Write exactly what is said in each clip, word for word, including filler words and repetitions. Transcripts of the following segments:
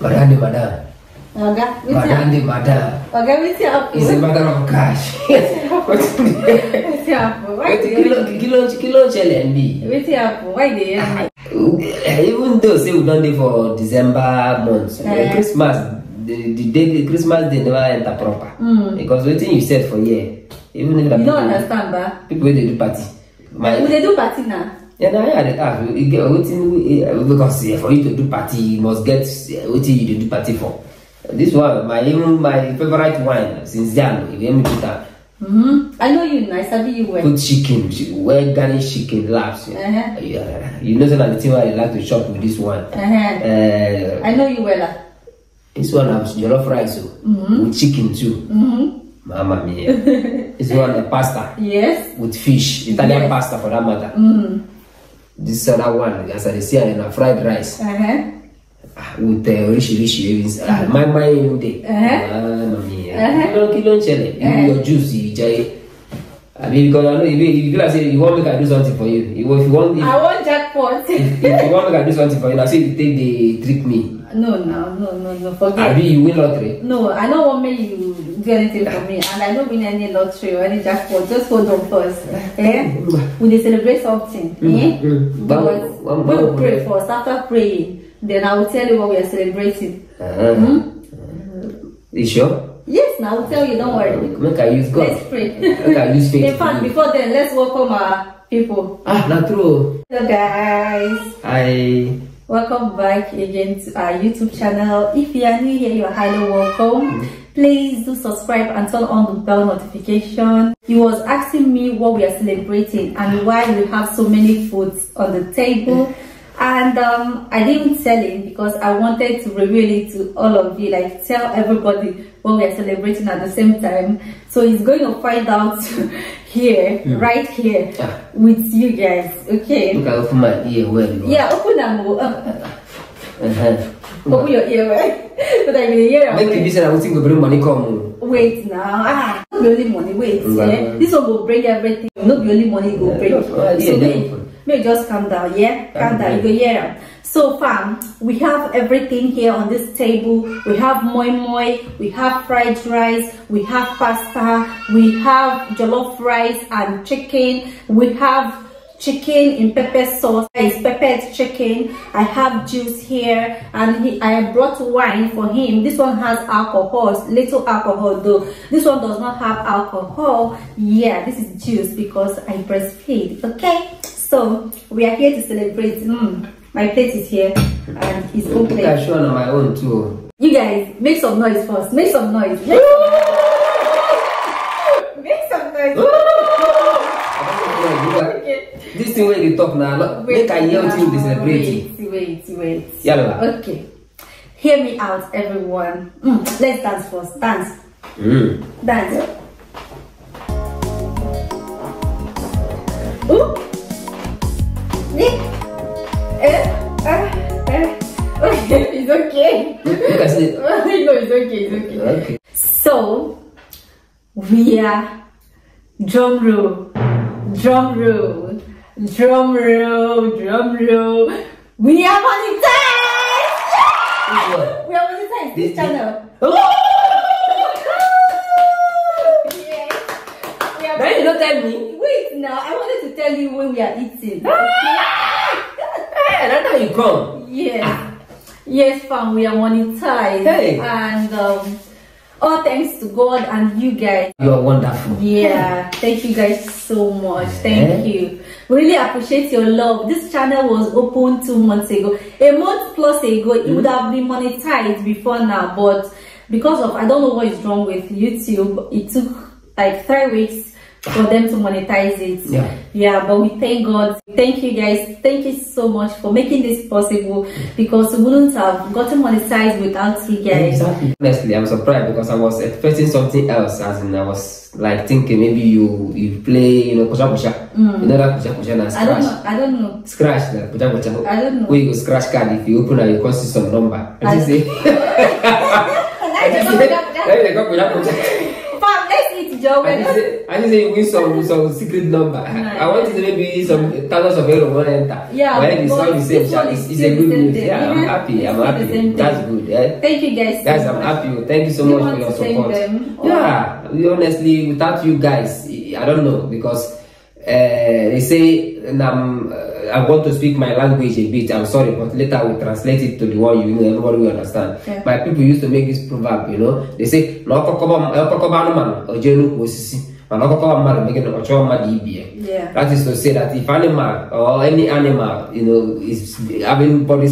Gagandi mother. Gagandi mother. It's a matter of cash. What's the kilo kilo challenge? Why they? Even though say we don't do for December months, Christmas. The, the day the Christmas they never enter proper mm. because waiting you said for year even if you don't people, understand that people they do party. My, they do party now. Yeah, now yeah, they have you get waiting because yeah, for you to do party you must get waiting you to do party for this one. My even my favorite wine since then. If you me put that. Mm-hmm. I know you nice. I you well. Put chicken, well garnish chicken laps. Yeah, uh-huh. yeah. You know so that the thing I like to shop with this one. Uh-huh. uh, I know you well. Uh. This one has jollof rice so, mm-hmm. with chicken too. Mm-hmm. Mamma mia. This one the pasta. Yes. With fish. Italian yes. pasta for that matter. Mm-hmm. This other one, as I say, and a fried rice. Uh-huh. With uh, rich rich leaves. Mm-hmm. uh, my my day. Mamma mia. Kilo kilo chile. Your juice, you jai. I mean, because I know if you like say you want me to do something for you, if you want, if, I want jackpot. if, if you want me to do something for you, I say you take the trick me. No, no, no, no, no. Forget. I mean, you win lottery. No, I don't want me you do anything for me, and I don't win any lottery or any jackpot. Just hold on first. Eh? When they celebrate something, eh? Because we will pray first. After praying, then I will tell you what we are celebrating. Uh -huh. hmm? You sure? Yes, now I will tell you, don't worry. Make I use God. Let's pray. Make I use faith. In fact, before then, let's welcome our people. Ah, not true. Hello guys. Hi. Welcome back again to our YouTube channel. If you are new here, you are highly welcome. Please do subscribe and turn on the bell notification. He was asking me what we are celebrating and why we have so many foods on the table. And um, I didn't tell him because I wanted to reveal it to all of you, like tell everybody what we are celebrating at the same time. So he's going to find out here, mm. right here, ah. with you guys. Okay. Look, I open my ear well. Yeah, open and go. Open your ear well. But I will hear. Make the vision. I will think of bring money come. Wait now. Ah, not the only money. Wait. Mm -hmm. yeah. This one will bring everything. Not the only money will bring. Yeah, so yeah, may just calm down, yeah? Calm down, you go hear them. So fam, we have everything here on this table. We have moi moi, we have fried rice, we have pasta, we have jollof rice and chicken, we have chicken in pepper sauce, it's peppered chicken. I have juice here and he, I brought wine for him. This one has alcohol, little alcohol though. This one does not have alcohol. Yeah, this is juice because I breastfeed, okay? So we are here to celebrate. Mm, my plate is here and it's open. I can show on my own too. You guys, make some noise first. Make some noise. Make some noise. Okay. This thing where you talk now. Make I hear you celebrating. Wait, wait, wait. Yalla. Okay. Hear me out, everyone. Mm, let's dance first. Dance. Mm. Dance. Ooh. It's okay. It. No, it's okay, it's okay. Okay. So we are drum roll, drum roll, drum roll, drum roll. We are monetized. We are monetized. This channel. Yes. We are. Why you not tell me? Wait, now I wanted to tell you when we are eating. Hey, that's how you come. Yeah. Yes, fam, we are monetized, hey. and um, all thanks to God and you guys. You are wonderful. Yeah, thank you guys so much. Thank yeah. you. We really appreciate your love. This channel was opened two months ago, a month plus ago. It mm. would have been monetized before now, but because of I don't know what is wrong with YouTube, it took like three weeks. For them to monetize it. Yeah. Yeah, but we thank God. Thank you guys. Thank you so much for making this possible because we wouldn't have gotten monetized without you guys. Exactly. Honestly, I'm surprised because I was expecting something else, as in I was like thinking maybe you you play, you know, kusha kusha. Mm. You know that kusha kusha and scratch. I don't know. I don't know. Scratch that kusha kusha. I don't know. Where you go scratch card if you open and you can see some number. I just say. Let's eat is Joe. I didn't say you win some some secret number. Nice. I wanted maybe some thousands of euros will enter. Yeah, when it's not the same, it's, it's a good news. Yeah, I'm happy. I'm happy. That's good. Yeah. Thank you guys. Guys, I'm happy. Thank you so much for your support. Yeah, we honestly, without you guys, I don't know, because uh, they say um, I want to speak my language a bit. I'm sorry, but later I will translate it to the one you know, everybody will understand. Yeah. My people used to make this proverb, you know. They say, yeah. That is to say that if animal or any animal, you know, is having body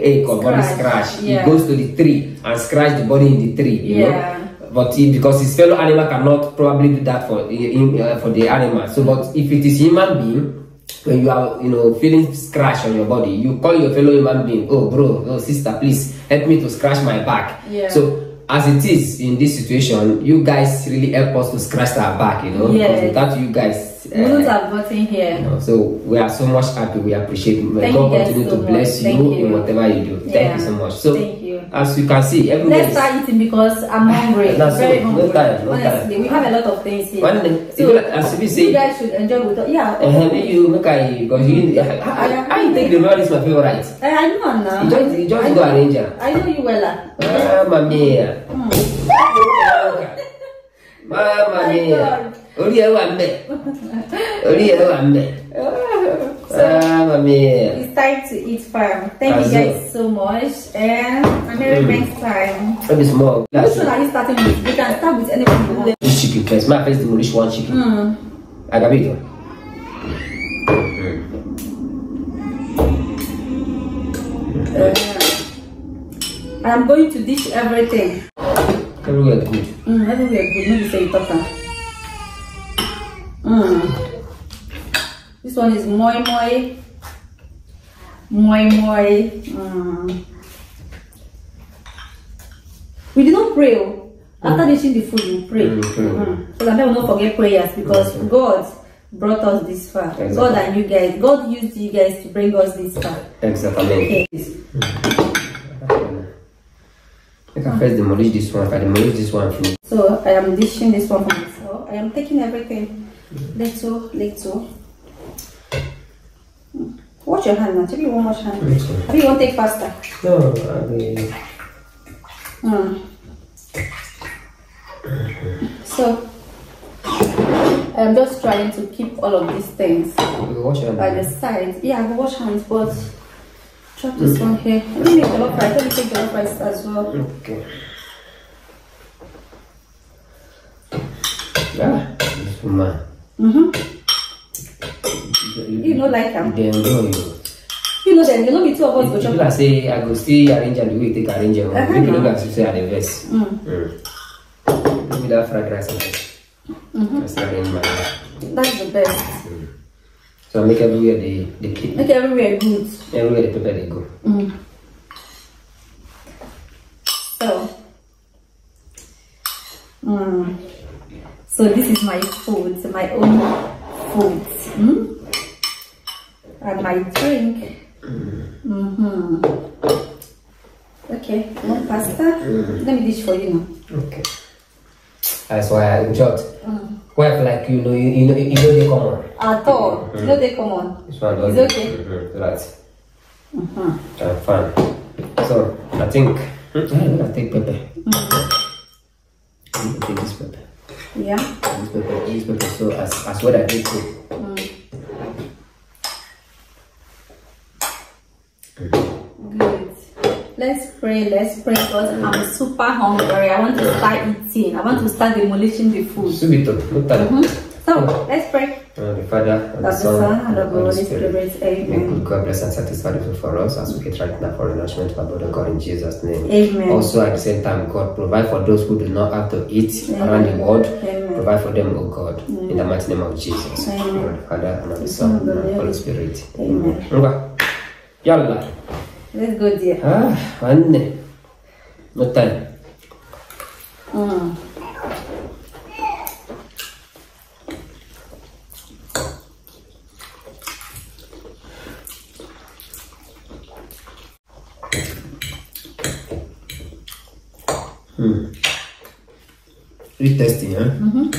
ache or body scratch, yeah. It goes to the tree and scratch the body in the tree, you yeah. know. But he, because his fellow animal cannot probably do that for him, uh, for the animal. So, but if it is human being, when you are, you know, feeling scratch on your body, you call your fellow human being, oh bro, oh sister, please help me to scratch my back. Yeah. So as it is in this situation, you guys really help us to scratch our back, you know. Yes. Because without you guys, we wouldn't have gotten here. You know, so we are so much happy. We appreciate you. May God continue to bless you in whatever you do. Yeah. Thank you so much. So. Thank you. As you can see, let's start eating because I'm hungry. That's very hungry. No time, no honestly, time. We have a lot of things here. When, so, as we say, you guys should enjoy with us. Yeah. Uh -huh. Maybe you look at it because you. I, I, I think the meal is my favorite. I, I know now. Enjoy, enjoy the arranger. I know you well. Ah, mamma mia. Mamma mia. Only I want me. Only I want me. So, um, yeah. It's time to eat farm. Thank As you guys it. so much, and until mm. next time. Which one are you starting with? You can start with anyone you want. This chicken first. My first demolish one chicken. Mm. I got it. Mm. Uh, I'm going to dish everything. Everywhere good. Mm, everywhere good. Maybe say tougher. Mm. This one is moi moi, moi moi. Mm. We did not pray. After mm. eating the food, we pray. Mm, okay. mm. So that we will not forget prayers because okay. God brought us this far. Exactly. God and you guys. God used you guys to bring us this far. Exactly. Okay. Mm. I can first demolish this one. I can demolish this one. Too. So I am dishing this one for myself. I am taking everything. Little, little. Watch your hand now. Tell me one more hand. Have you want to take pasta? No, I mean. Mm. So, I'm just trying to keep all of these things by the sides. Yeah, I will wash hands, but chop this mm. one here. Let me make jollof rice. Let me take jollof rice as well. Okay. Yeah. Mm-hmm. You know, like them. They enjoy you. You know, then you know me two of us go chop. I say I go still arrange and we take arrange. You know that you say I invest. Give me that fried rice. Mm-hmm. That's the best. Mm. So I make everywhere they they keep. Make everywhere good. Everywhere the people they go. Mm. So. Mm. So this is my food, my own food. Mm? And my drink. Mm-hmm. Okay, one pasta. Mm-hmm. Let me dish for you now. Okay. That's why I enjoyed. Mm. Wife like you know, you, you know, you know they come on. At all, mm-hmm. you know they come on. It's fine. It's okay. Mm-hmm. Right. Mm-hmm. I'm fine. So I think mm-hmm. I take pepper. Mm-hmm. Take this pepper. Yeah. This pepper. This pepper. So as as what I did too. Let's pray, let's pray because I'm super hungry. I want to start eating. I want to start demolishing the food. Mm-hmm. So, let's pray. Uh, the Father, and the Son, and the Holy Spirit. Amen. May God bless and satisfy the food for us as we get right now for the nourishment of our Lord God in Jesus' name. Amen. Also, at the same time, God, provide for those who do not have to eat Amen. Around the world. Amen. Provide for them, O God, Amen. In the mighty name of Jesus. Amen. The Father, and the Son, and the Holy Spirit. Amen. Amen. Yalla. Let's go, dear. Ah, honey. No time. Mm. Mm. It's tasty, huh? Mm-hmm.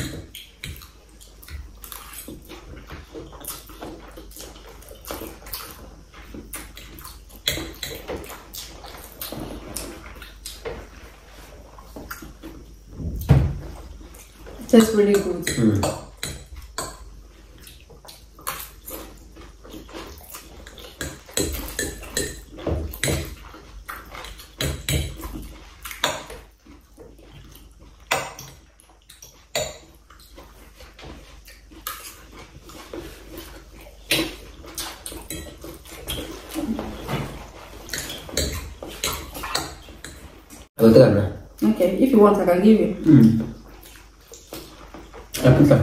That's really good. Mm. Okay, if you want, I can give you. Mm. I prefer.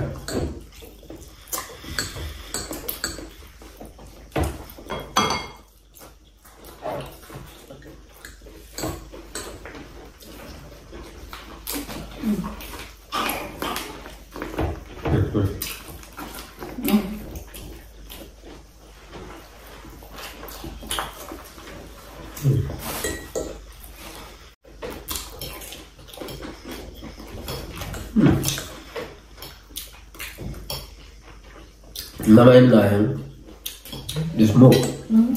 Mm. Mm. Mm. Now I'm dying. The smoke. Mm-hmm.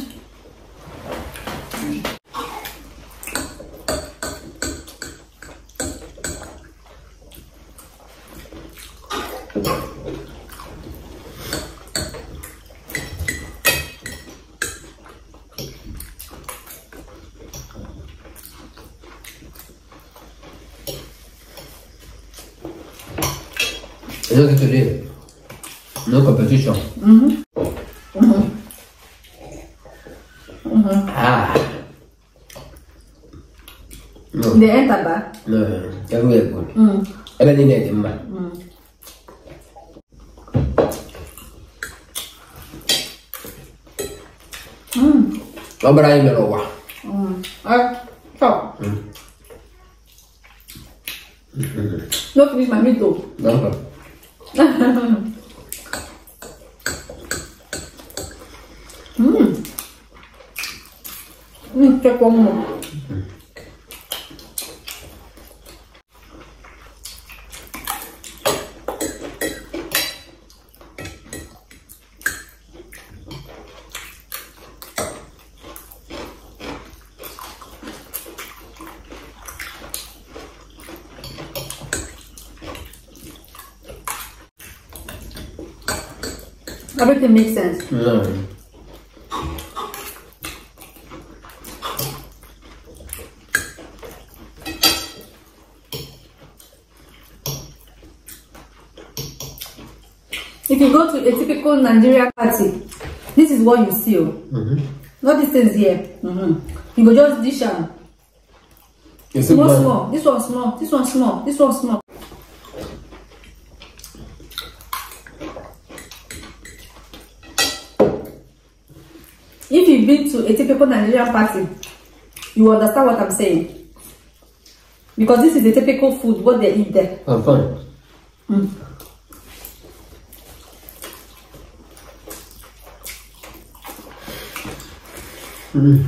Look at today. No competition. Mm-hmm. Mm-hmm. Mm-hmm. Ah. No. They ain't a bad. No, they're really good. Mm. Everything is in man. Mm. Mm. I'm going to go. Mm. Ah, so. Mm. Mm-hmm. Don't finish my meat though. No. Mmm. Mmm, check one more. Mm. Everything makes sense. Mm. If you go to a typical Nigerian party, this is what you see. Mm-hmm. Not this thing here. Mm-hmm. You go just dish them. It's small, small. This one small. This one small. This one small. If you've been to a typical Nigerian party, you understand what I'm saying. Because this is the typical food, what they eat there. I'm fine. Mm. Mm.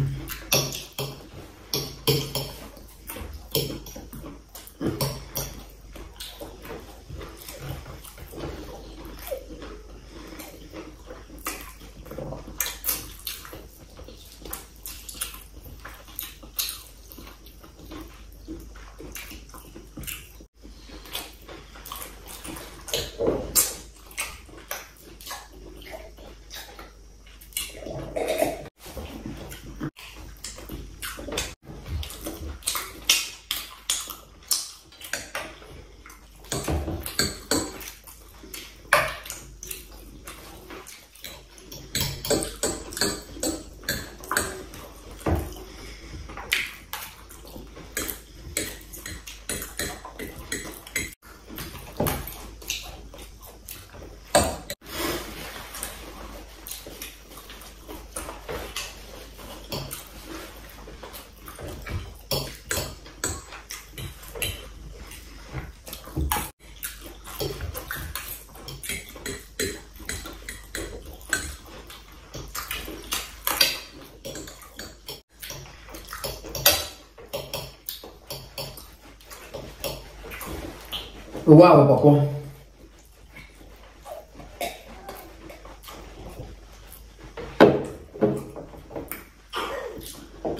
Wow, Papa.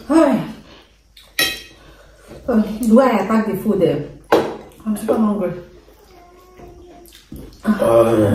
Hi. Do I attack the food there? I'm super hungry. Uh,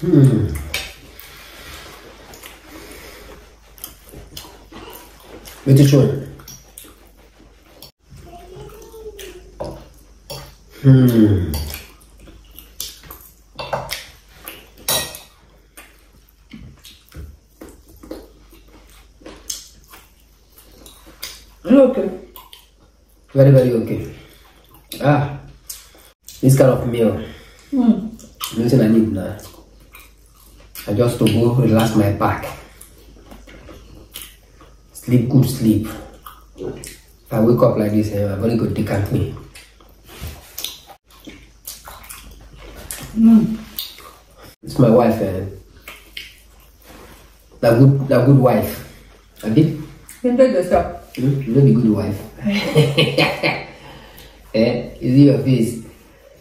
Hmm. With the children. Hmm. Okay. Very, very okay. Ah. This kind of meal. Hmm. Nothing I need now. I just to go relax my back, sleep good sleep. If I wake up like this, I'm very good. They can't me. Mm. It's my wife, eh? That good, that good wife. I did. You take the stuff. Mm? You're not the good wife. Eh? You see your face.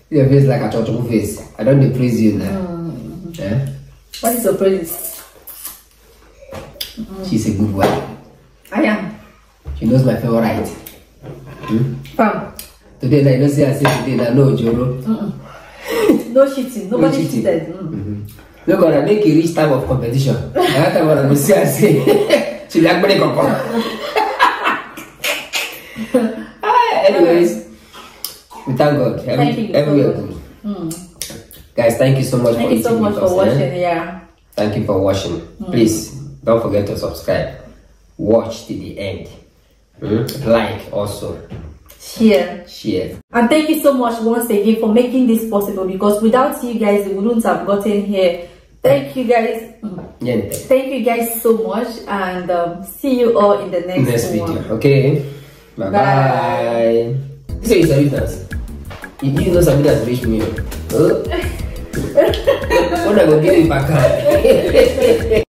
See your face like a torture face. I don't depress you now. Mm. Eh? What is your praise? Mm. She's a good wife. I am. She knows my favorite. Hmm? Fam. Today, I don't say I say today that no, Jolo. Mm -mm. No cheating. Nobody no cheating. cheated. Mm. Mm -hmm. Look, I make it reach time of competition. I time what I don't say I say. She like money come come. Anyways, we thank God. Every, thank you. Everywhere good. Guys, thank you so much thank for Thank you so much for watching, eh? yeah. Thank you for watching. Mm. Please, don't forget to subscribe. Watch till the end. Mm. Like also. Share. Share. And thank you so much once again for making this possible, because without you guys, we wouldn't have gotten here. Thank you guys. Mm. Thank you guys so much, and um, see you all in the next, next video. One. Okay? Bye-bye. Say it's a dance. If you know somebody that's reached me, huh? What am I going to give you back?